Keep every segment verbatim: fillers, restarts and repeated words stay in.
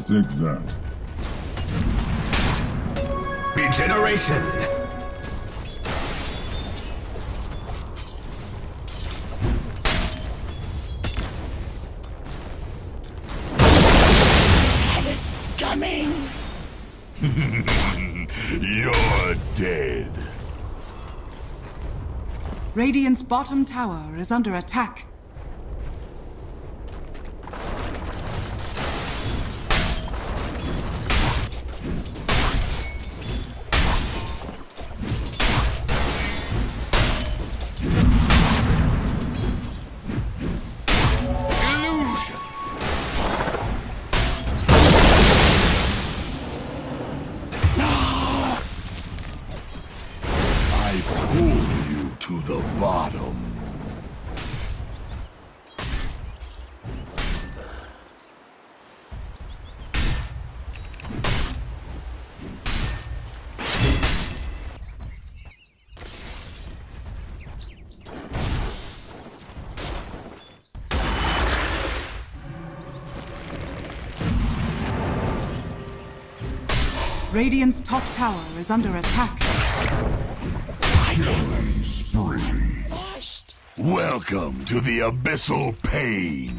I'll take that. Regeneration! Have it coming! You're dead. Radiant's bottom tower is under attack. Radiant's top tower is under attack. Killing spree. Welcome to the Abyssal Pain.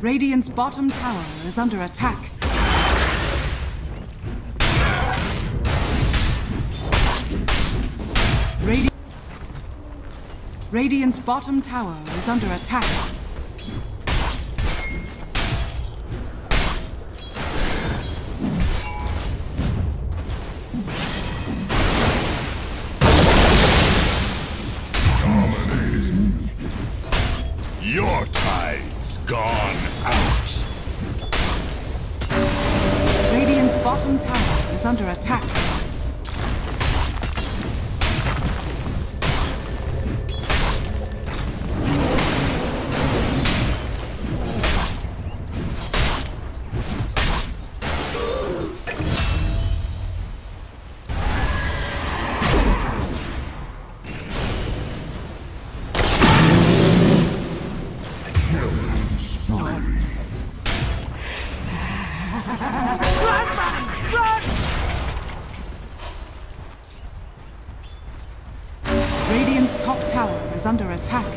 Radiant's bottom tower is under attack. Radi- Radiant's bottom tower is under attack. Your tide's gone out. Radiant's bottom tower is under attack. Is under attack.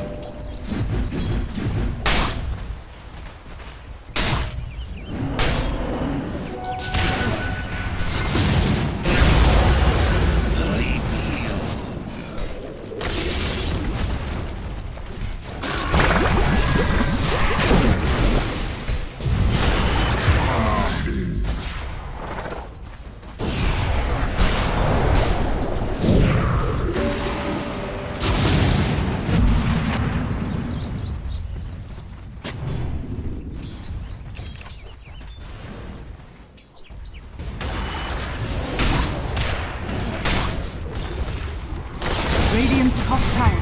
Top tower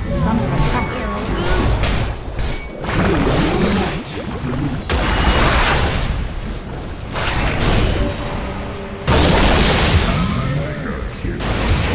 is under attack. Radiant's middle tower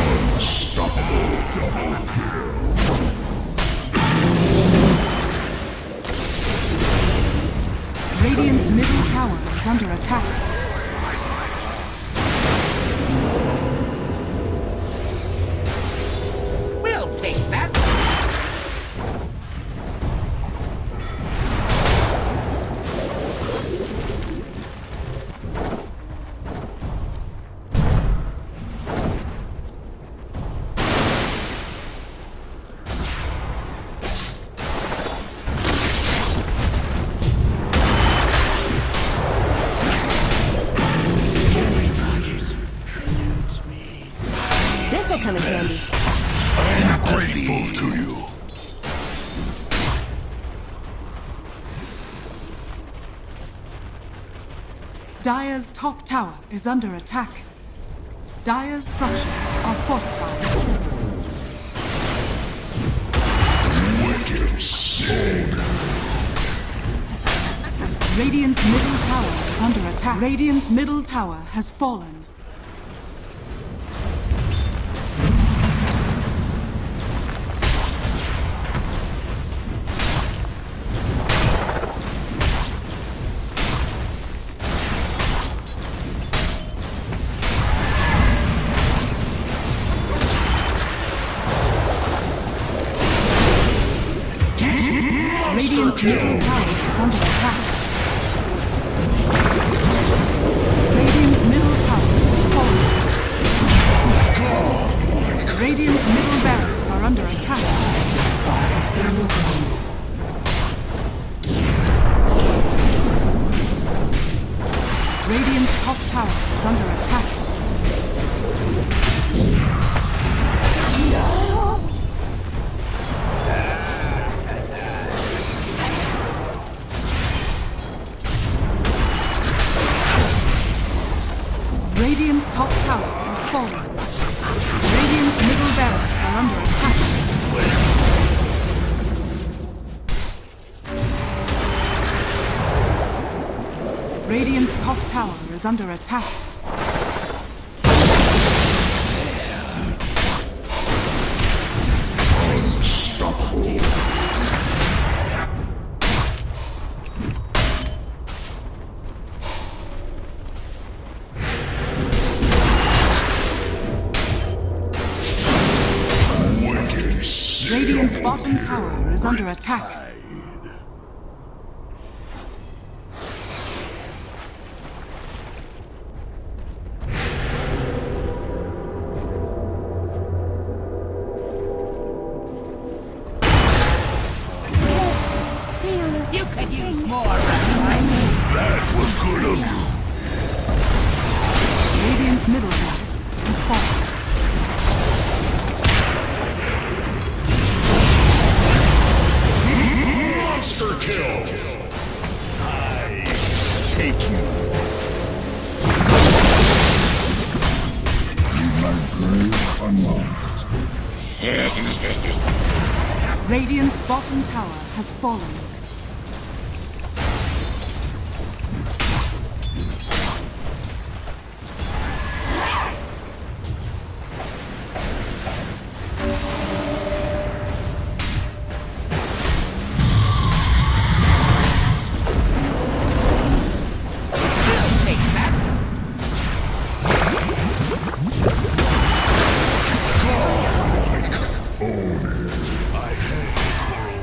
is under attack. I'm grateful to you. Dire's top tower is under attack. Dire's structures are fortified. Wicked sword. Radiant's middle tower is under attack. Radiant's middle tower has fallen. Radiant tower is under attack. Radiant's middle tower is falling. Radiant's middle barracks are under attack. Radiant's top tower is under attack. No. Radiant's top tower has fallen. Radiant's middle barracks are under attack. Radiant's top tower is under attack. Radiant's bottom tower is under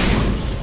Radiant's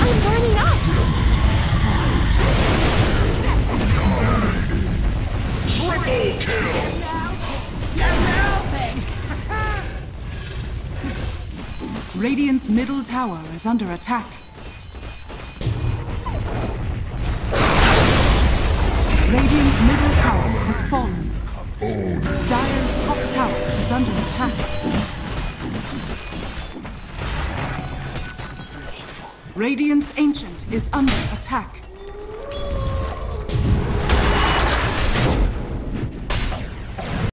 I'm burning up! Triple kill! Radiant's middle tower is under attack. Radiant's middle tower has fallen. Dire's top tower is under attack. Radiant's Ancient is under attack.